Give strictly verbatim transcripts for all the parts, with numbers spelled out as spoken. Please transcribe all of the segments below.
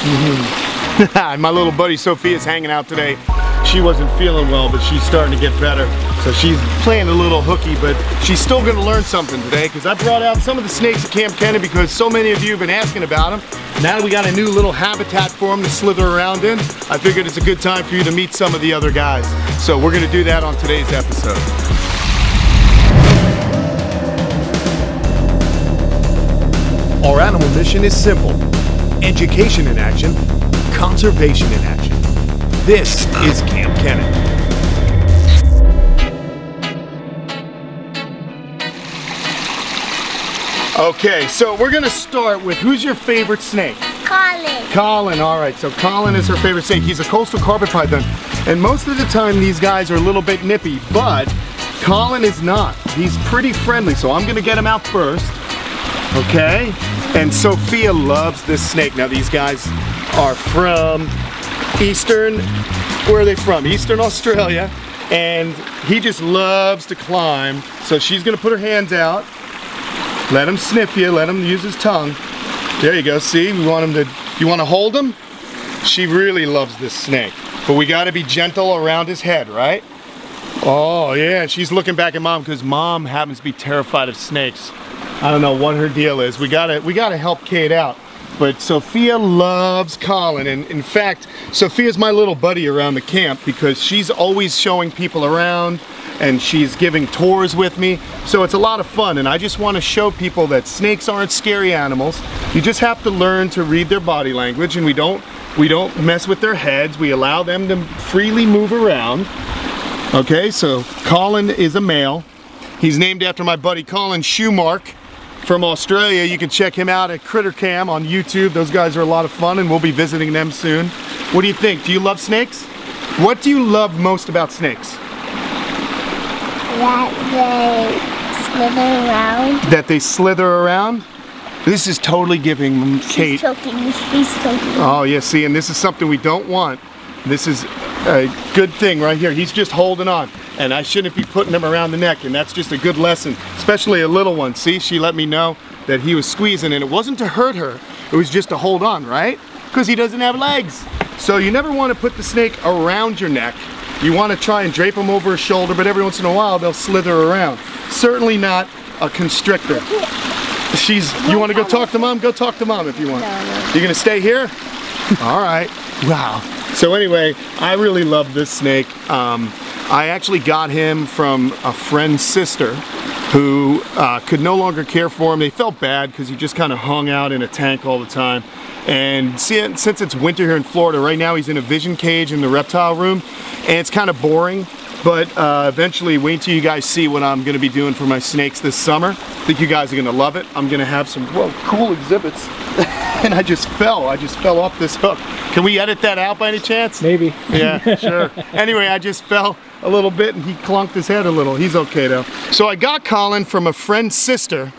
Mm-hmm. My little buddy Sophia's hanging out today. She wasn't feeling well, but she's starting to get better. So she's playing a little hooky, but she's still gonna learn something today because I brought out some of the snakes at Kamp Kenan because so many of you have been asking about them. Now that we got a new little habitat for them to slither around in, I figured it's a good time for you to meet some of the other guys. So we're gonna do that on today's episode. Our animal mission is simple. Education in action, conservation in action. This is Kamp Kenan. Okay, so we're gonna start with, who's your favorite snake? Colin. Colin, all right, so Colin is her favorite snake. He's a coastal carpet python, and most of the time these guys are a little bit nippy, but Colin is not. He's pretty friendly, so I'm gonna get him out first, okay? And Sophia loves this snake. Now these guys are from Eastern, where are they from? Eastern Australia. And he just loves to climb. So she's gonna put her hands out. Let him sniff you, let him use his tongue. There you go, see, we want him to, you wanna hold him? She really loves this snake. But we gotta be gentle around his head, right? Oh yeah, she's looking back at mom because mom happens to be terrified of snakes. I don't know what her deal is. We gotta, we gotta help Kate out. But Sophia loves Colin, and in fact, Sophia's my little buddy around the camp because she's always showing people around and she's giving tours with me. So it's a lot of fun, and I just want to show people that snakes aren't scary animals. You just have to learn to read their body language, and we don't, we don't mess with their heads. We allow them to freely move around. Okay, so Colin is a male. He's named after my buddy Colin Schumark from Australia. You can check him out at Critter Cam on YouTube. Those guys are a lot of fun, and we'll be visiting them soon. What do you think? Do you love snakes? What do you love most about snakes? That they slither around. That they slither around? This is totally giving Kate... She's choking. She's choking. Oh, yeah, see, and this is something we don't want. This is a good thing right here. He's just holding on. And I shouldn't be putting him around the neck, and that's just a good lesson, especially a little one. See, she let me know that he was squeezing, and it wasn't to hurt her, it was just to hold on, right? Because he doesn't have legs. So you never want to put the snake around your neck. You want to try and drape him over his shoulder, but every once in a while they'll slither around. Certainly not a constrictor. She's, you want to go talk to mom? Go talk to mom if you want. You're gonna stay here? All right, wow. So anyway, I really love this snake. Um, I actually got him from a friend's sister who uh, could no longer care for him. They felt bad because he just kind of hung out in a tank all the time. And since it's winter here in Florida, right now he's in a vision cage in the reptile room, and it's kind of boring. But uh, eventually, wait till you guys see what I'm gonna be doing for my snakes this summer. I think you guys are gonna love it. I'm gonna have some, whoa, cool exhibits. And I just fell, I just fell off this hook. Can we edit that out by any chance? Maybe. Yeah, sure. Anyway, I just fell a little bit and he clunked his head a little. He's okay though. So I got Colin from a friend's sister,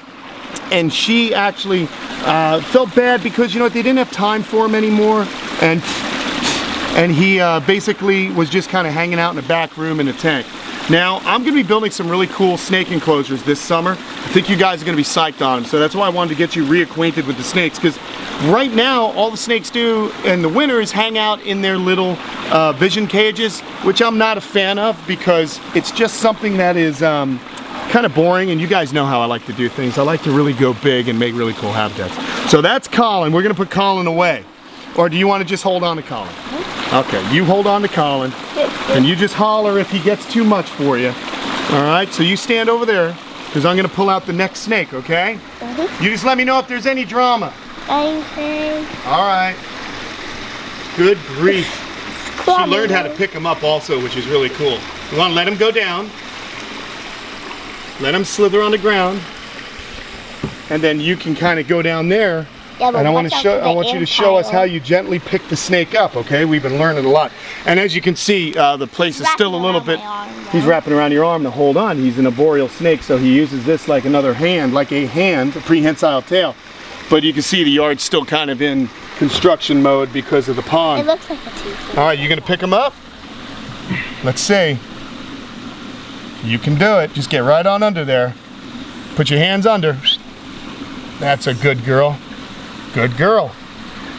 and she actually uh, felt bad because, you know what, they didn't have time for him anymore. And and he uh, basically was just kind of hanging out in a back room in a tank. Now, I'm gonna be building some really cool snake enclosures this summer. I think you guys are gonna be psyched on them, so that's why I wanted to get you reacquainted with the snakes, because right now, all the snakes do in the winter is hang out in their little uh, vision cages, which I'm not a fan of, because it's just something that is um, kind of boring, and you guys know how I like to do things. I like to really go big and make really cool habitats. So that's Colin. We're gonna put Colin away. Or do you wanna just hold on to Colin? Okay, you hold on to Colin, and you just holler if he gets too much for you. All right, so you stand over there, because I'm gonna pull out the next snake, okay? Mm-hmm. You just let me know if there's any drama. Okay. All right. Good grief. She learned how to pick him up also, which is really cool. You wanna let him go down. Let him slither on the ground. And then you can kind of go down there. Yeah, and I want to show. I want you to show us how you gently pick the snake up. Okay, we've been learning a lot, and as you can see, uh, the place is still a little bit. He's wrapping around your arm to hold on. He's an arboreal snake, so he uses this like another hand, like a hand, a prehensile tail. But you can see the yard's still kind of in construction mode because of the pond. It looks like a tooth. All right, you gonna pick him up? Let's see. You can do it. Just get right on under there. Put your hands under. That's a good girl. Good girl.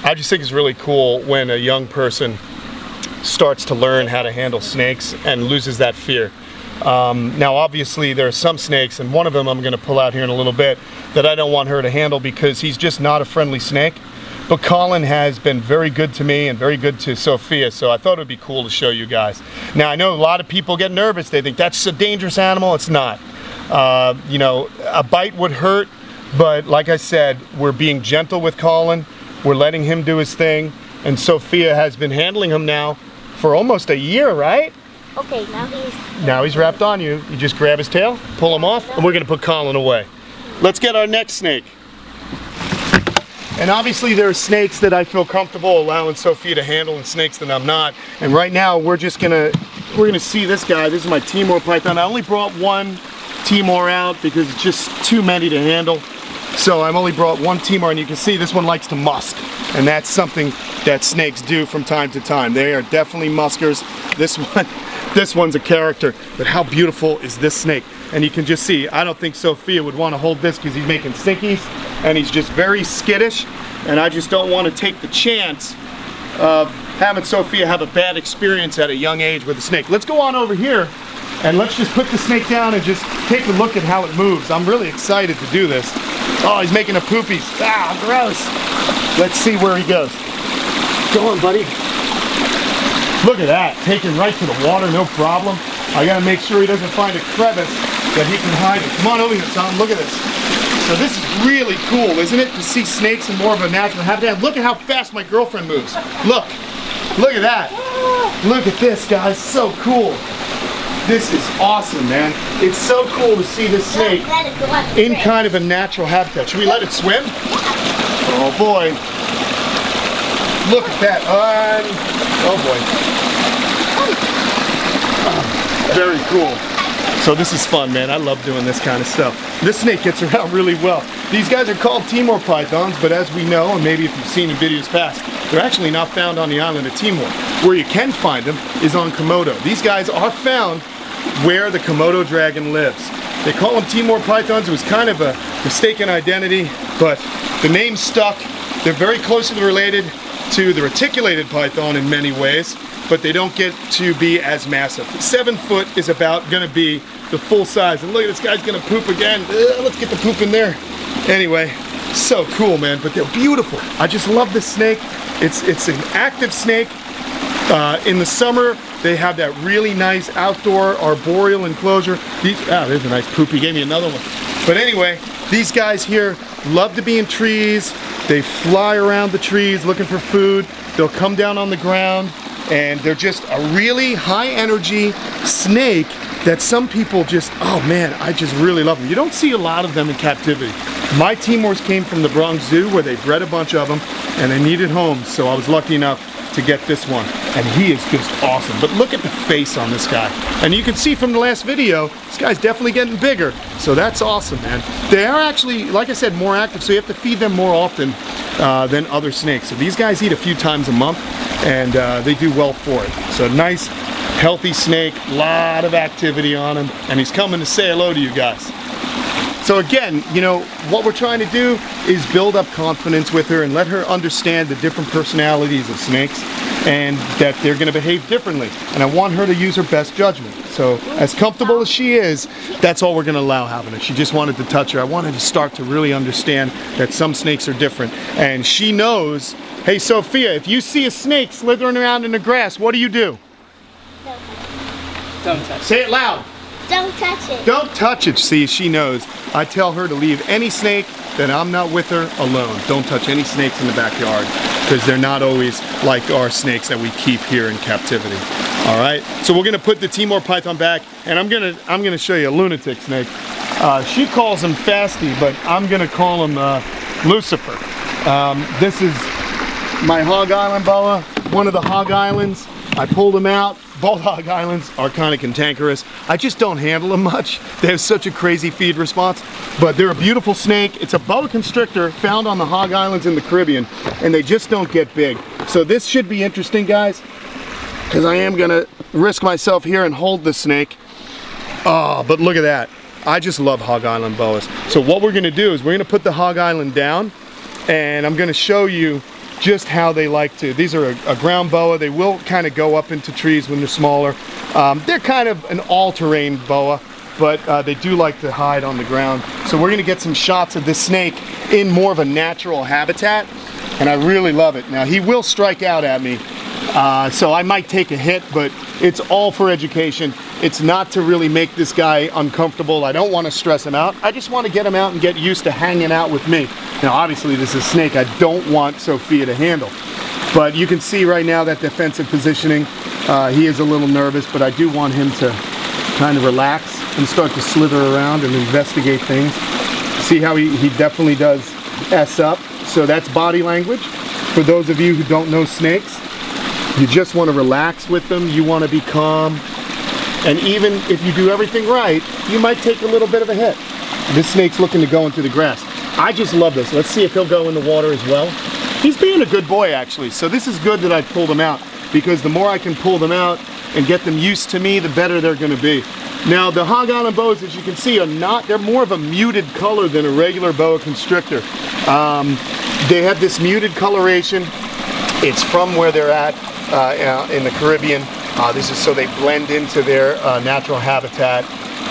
I just think it's really cool when a young person starts to learn how to handle snakes and loses that fear. Um, now obviously there are some snakes, and one of them I'm going to pull out here in a little bit, that I don't want her to handle because he's just not a friendly snake. But Colin has been very good to me and very good to Sophia, so I thought it would be cool to show you guys. Now I know a lot of people get nervous, they think that's a dangerous animal. It's not. Uh, you know, a bite would hurt, but like I said, we're being gentle with Colin, we're letting him do his thing, and Sophia has been handling him now for almost a year, right? Okay, now he's... Now he's wrapped on you. You just grab his tail, pull him off, and we're going to put Colin away. Let's get our next snake. And obviously there are snakes that I feel comfortable allowing Sophia to handle and snakes that I'm not. And right now we're just going to, we're going to see this guy. This is my Timor Python. I only brought one Timor out because it's just too many to handle. So I've only brought one Timor, and you can see this one likes to musk. And that's something that snakes do from time to time. They are definitely muskers. This one... This one's a character, but how beautiful is this snake? And you can just see, I don't think Sophia would want to hold this because he's making stinkies, and he's just very skittish, and I just don't want to take the chance of having Sophia have a bad experience at a young age with a snake. Let's go on over here, and let's just put the snake down and just take a look at how it moves. I'm really excited to do this. Oh, he's making a poopy. Ah, gross. Let's see where he goes. Go on, buddy. Look at that, taken right to the water, no problem. I gotta make sure he doesn't find a crevice that he can hide in. Come on over here, Tom, look at this. So this is really cool, isn't it? To see snakes in more of a natural habitat. Look at how fast my girlfriend moves. Look, look at that. Look at this, guys, so cool. This is awesome, man. It's so cool to see this snake in kind of a natural habitat. Should we let it swim? Oh boy. Look at that. Um, oh boy. Uh, very cool. So this is fun, man. I love doing this kind of stuff. This snake gets around really well. These guys are called Timor Pythons, but as we know, and maybe if you've seen in videos past, they're actually not found on the island of Timor. Where you can find them is on Komodo. These guys are found where the Komodo dragon lives. They call them Timor Pythons. It was kind of a mistaken identity, but the name stuck. They're very closely related to the reticulated python in many ways, but they don't get to be as massive. Seven foot is about gonna be the full size. And look, this guy's gonna poop again. Ugh, let's get the poop in there. Anyway, so cool, man, but they're beautiful. I just love this snake. It's, it's an active snake. Uh, in the summer, they have that really nice outdoor arboreal enclosure. These, ah, there's a nice poop. He gave me another one. But anyway, these guys here love to be in trees. They fly around the trees looking for food. They'll come down on the ground, and they're just a really high energy snake that some people just, oh man, I just really love them. You don't see a lot of them in captivity. My Timors came from the Bronx Zoo where they bred a bunch of them and they needed homes, so I was lucky enough to get this one, and he is just awesome. But look at the face on this guy, and you can see from the last video, this guy's definitely getting bigger, so that's awesome, man. They are actually, like I said, more active, so you have to feed them more often uh, than other snakes. So these guys eat a few times a month, and uh, they do well for it. So nice, healthy snake, lot of activity on him, and he's coming to say hello to you guys. So again, you know, what we're trying to do is build up confidence with her and let her understand the different personalities of snakes and that they're going to behave differently. And I want her to use her best judgment. So as comfortable as she is, that's all we're going to allow having it. She just wanted to touch her. I wanted to start to really understand that some snakes are different. And she knows, hey, Sophia, if you see a snake slithering around in the grass, what do you do? Don't touch it. Don't touch it. Say it loud. Don't touch it. Don't touch it. See, she knows. I tell her to leave any snake that I'm not with her alone. Don't touch any snakes in the backyard because they're not always like our snakes that we keep here in captivity. All right. So we're gonna put the Timor Python back, and I'm gonna I'm gonna show you a lunatic snake. Uh, she calls him Fasty, but I'm gonna call him uh, Lucifer. Um, this is my Hog Island boa, one of the Hog Islands. I pulled him out. Bald Hog Islands are kind of cantankerous. I just don't handle them much. They have such a crazy feed response, but they're a beautiful snake. It's a boa constrictor found on the Hog Islands in the Caribbean, and they just don't get big. So this should be interesting, guys, because I am gonna risk myself here and hold the snake. Oh, but look at that. I just love Hog Island boas. So what we're gonna do is we're gonna put the Hog Island down, and I'm gonna show you just how they like to. These are a, a ground boa. They will kind of go up into trees when they're smaller. Um, they're kind of an all-terrain boa, but uh, they do like to hide on the ground. So we're gonna get some shots of this snake in more of a natural habitat, and I really love it. Now, he will strike out at me, uh, so I might take a hit, but it's all for education. It's not to really make this guy uncomfortable. I don't want to stress him out. I just want to get him out and get used to hanging out with me. Now, obviously, this is a snake I don't want Sophia to handle. But you can see right now that defensive positioning. Uh, he is a little nervous, but I do want him to kind of relax and start to slither around and investigate things. See how he, he definitely does S up. So that's body language. For those of you who don't know snakes, you just want to relax with them. You want to be calm. And even if you do everything right, you might take a little bit of a hit. This snake's looking to go into the grass. I just love this. Let's see if he'll go in the water as well. He's being a good boy, actually. So this is good that I pulled him out, because the more I can pull them out and get them used to me, the better they're going to be. Now, the Hog Island boas, as you can see, are not, they're more of a muted color than a regular boa constrictor. Um, they have this muted coloration. It's from where they're at uh, in the Caribbean. Uh, this is so they blend into their uh, natural habitat,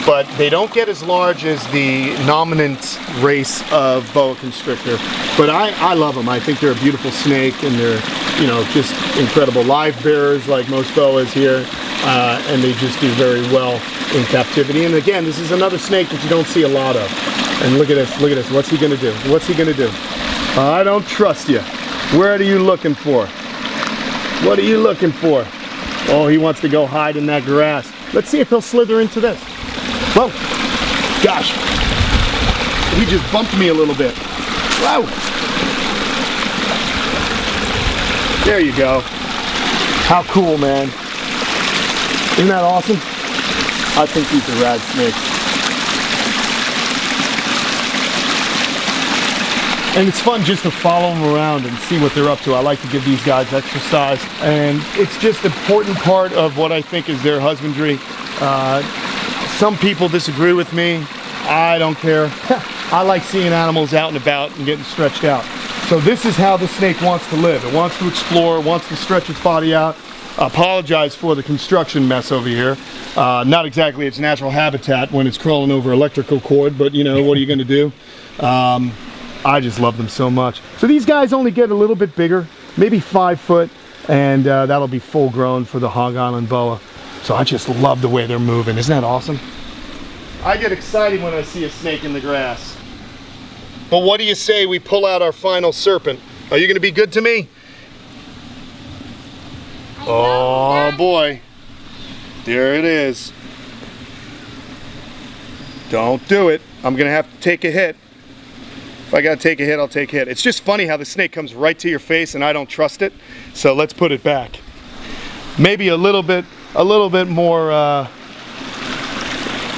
but they don't get as large as the dominant race of boa constrictor. But I, I love them. I think they're a beautiful snake, and they're, you know, just incredible live bearers like most boas here, uh, and they just do very well in captivity. And again, this is another snake that you don't see a lot of. And look at this, look at this. What's he gonna do? What's he gonna do? Uh, I don't trust you. Where are you looking for? What are you looking for? Oh, he wants to go hide in that grass. Let's see if he'll slither into this. Whoa, gosh, he just bumped me a little bit. Wow. There you go. How cool, man. Isn't that awesome? I think he's a rad snake. And it's fun just to follow them around and see what they're up to. I like to give these guys exercise, and it's just an important part of what I think is their husbandry. Uh, some people disagree with me. I don't care. I like seeing animals out and about and getting stretched out. So this is how the snake wants to live. It wants to explore, wants to stretch its body out. Apologize for the construction mess over here. Uh, not exactly its natural habitat when it's crawling over electrical cord, but you know, what are you gonna do? Um, I just love them so much. So these guys only get a little bit bigger, maybe five foot, and uh, that'll be full grown for the Hog Island boa. So I just love the way they're moving. Isn't that awesome? I get excited when I see a snake in the grass. But what do you say we pull out our final serpent? Are you gonna be good to me? Oh boy, there it is. Don't do it. I'm gonna have to take a hit. If I gotta take a hit, I'll take a hit. It's just funny how the snake comes right to your face and I don't trust it. So let's put it back. Maybe a little bit, a little bit more uh,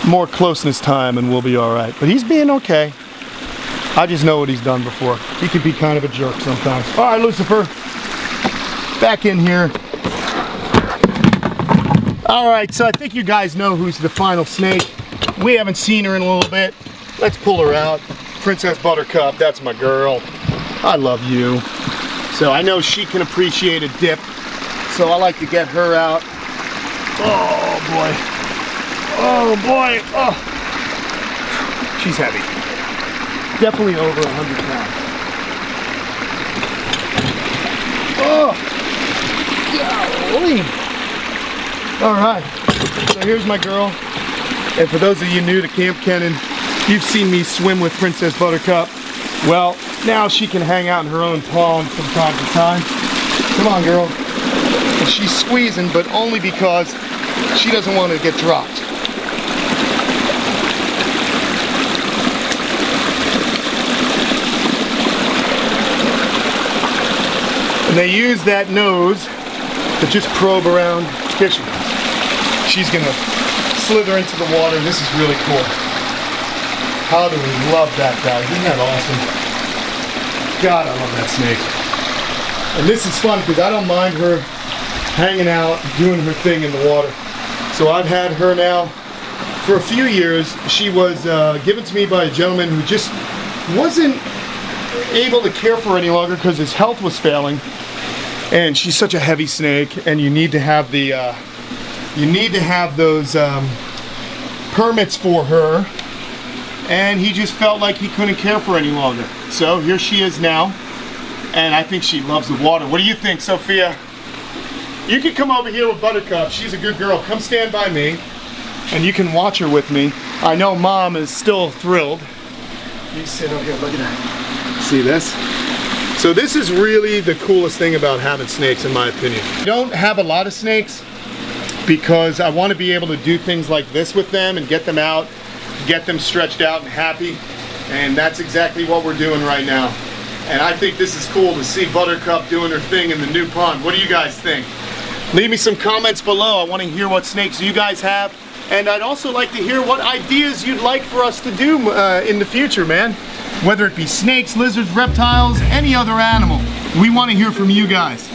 more closeness time and we'll be all right. But he's being okay. I just know what he's done before. He could be kind of a jerk sometimes. All right, Lucifer, back in here. All right, so I think you guys know who's the final snake. We haven't seen her in a little bit. Let's pull her out. Princess Buttercup, that's my girl. I love you. So I know she can appreciate a dip. So I like to get her out. Oh boy. Oh boy, oh, she's heavy. Definitely over one hundred pounds. Oh, golly. All right, so here's my girl. And for those of you new to Kamp Kenan, you've seen me swim with Princess Buttercup. Well, now she can hang out in her own pond from time to time. Come on, girl. And she's squeezing, but only because she doesn't want to get dropped. And they use that nose to just probe around fishing. She's gonna slither into the water. This is really cool. How do we love that guy? Isn't that awesome? God, I love that snake. And this is fun because I don't mind her hanging out, doing her thing in the water. So I've had her now for a few years. She was uh, given to me by a gentleman who just wasn't able to care for any longer because his health was failing. And she's such a heavy snake, and you need to have the uh, you need to have those um, permits for her. And he just felt like he couldn't care for any longer. So here she is now, and I think she loves the water. What do you think, Sophia? You can come over here with Buttercup. She's a good girl. Come stand by me, and you can watch her with me. I know Mom is still thrilled. You sit over here. Look at her. See this? So this is really the coolest thing about having snakes, in my opinion. I don't have a lot of snakes because I want to be able to do things like this with them and get them out, get them stretched out and happy, and that's exactly what we're doing right now. And I think this is cool to see Buttercup doing her thing in the new pond. What do you guys think? Leave me some comments below. I want to hear what snakes you guys have, and I'd also like to hear what ideas you'd like for us to do uh, in the future, man. Whether it be snakes, lizards, reptiles, any other animal. We want to hear from you guys.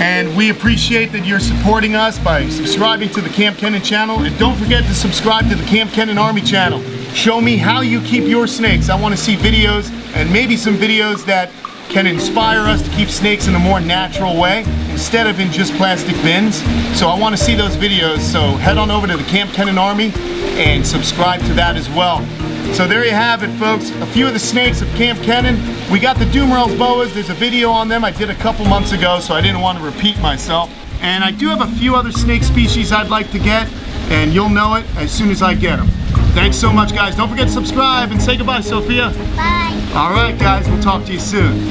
And we appreciate that you're supporting us by subscribing to the Kamp Kenan channel. And don't forget to subscribe to the Kamp Kenan Army channel. Show me how you keep your snakes. I want to see videos, and maybe some videos that can inspire us to keep snakes in a more natural way instead of in just plastic bins. So I want to see those videos. So head on over to the Kamp Kenan Army and subscribe to that as well. So there you have it, folks. A few of the snakes of Kamp Kenan. We got the Dumeril's boas. There's a video on them I did a couple months ago, so I didn't want to repeat myself. And I do have a few other snake species I'd like to get, and you'll know it as soon as I get them. Thanks so much, guys. Don't forget to subscribe and say goodbye, Sophia. Bye. All right, guys. We'll talk to you soon.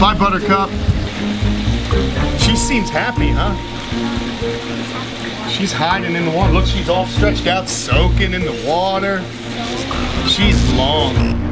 Bye, Buttercup. She seems happy, huh? She's hiding in the water. Look, she's all stretched out, soaking in the water. She's long.